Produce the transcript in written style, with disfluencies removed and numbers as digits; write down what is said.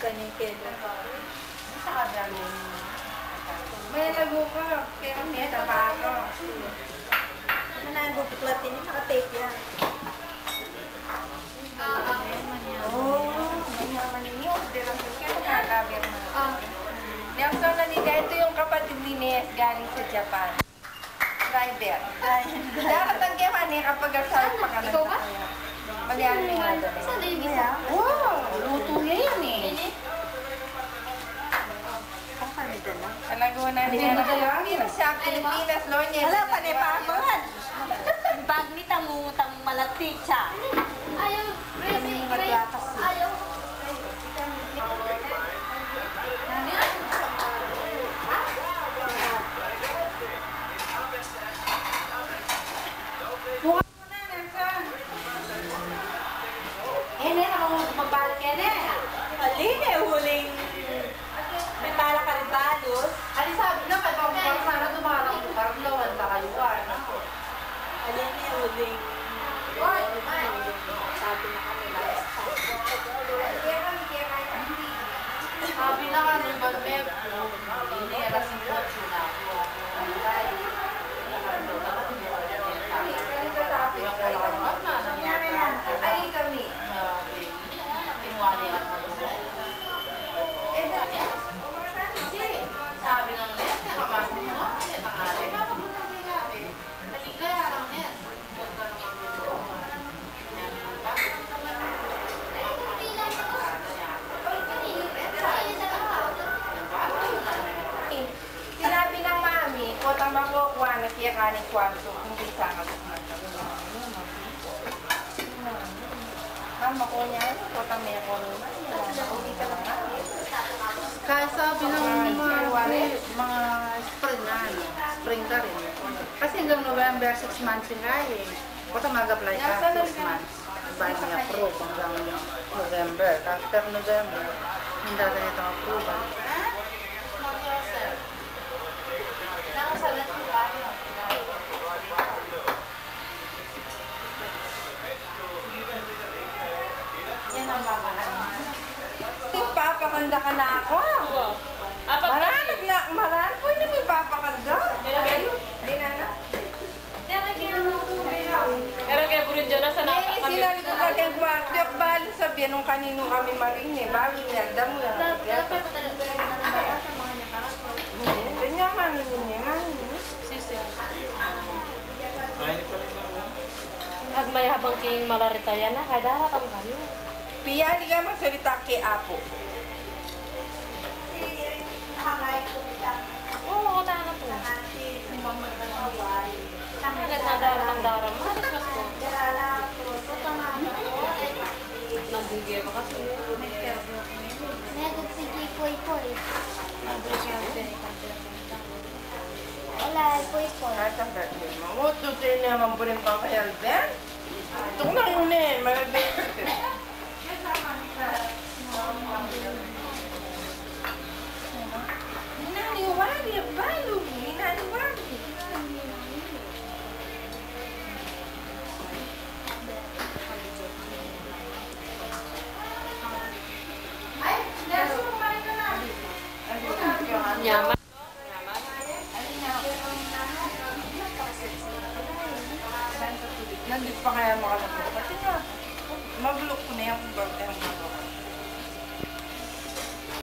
ganyan kaya. Sa kagaling. May nalago ko. Kaya may tabako. Manalago platin. Nakatape yan. Ito yung kapatid ni Nes galing sa Japan. Driver. Dapat ang gawa niya kapag asal pa ka na. Ikaw ba? Malayan niya nga doon. Saan na ibig? Wow! Luto niya yun eh. Ang panida na. Talago na niya. Pinas siya, Pilipinas, Lonyes. Wala, panipahamangan. Bag ni tamutang malati siya. Ayaw, Gracie, Gracie. Ayaw. Nandito pa kaya makakapagod. Kasi nga, mag-look ko na yung bagay.